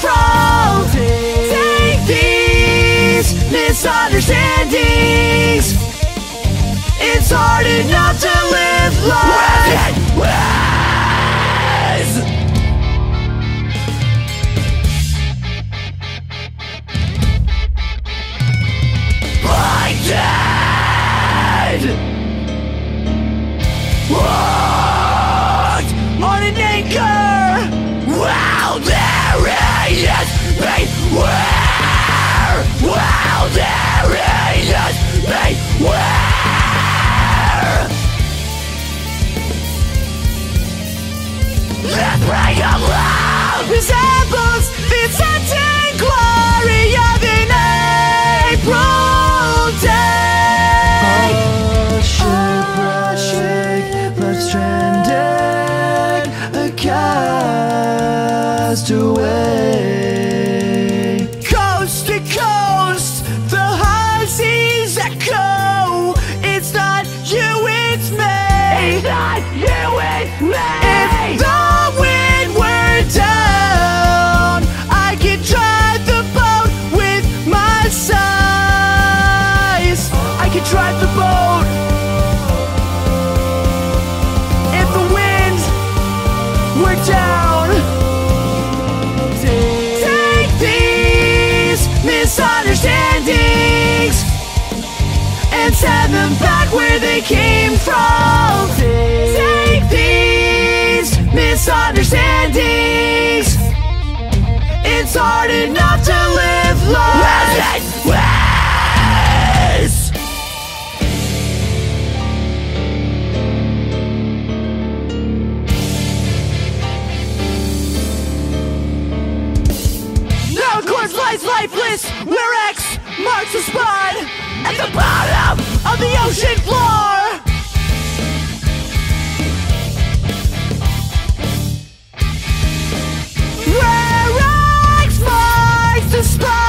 control. Take these misunderstandings. It's hard enough to live lies. Locked on an anchor. Wow, there is beware. Wow, there is beware. The prey of love resembles Vincent Gloria of an April day. Oh, stranded, a castaway. Coast to coast, the high seas echo. It's not you, it's me. It's not you, it's me. If the wind were down, I could drive the boat with my size. I could drive the boat. Down. Take these misunderstandings and send them back where they came from. Take these misunderstandings. It's hard enough to live life. Lies lifeless, where X marks the spot at the bottom of the ocean floor. Where X marks the spot.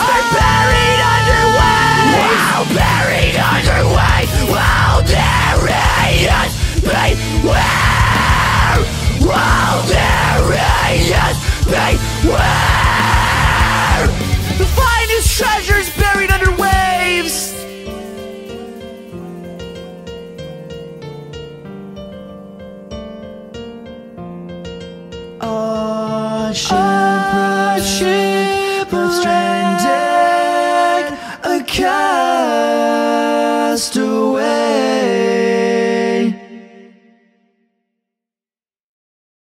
Are buried underway. Wow, buried underway. Wow, there is beware. Wow, there is beware. The finest treasures buried under waves. A ship of stranded, a castaway.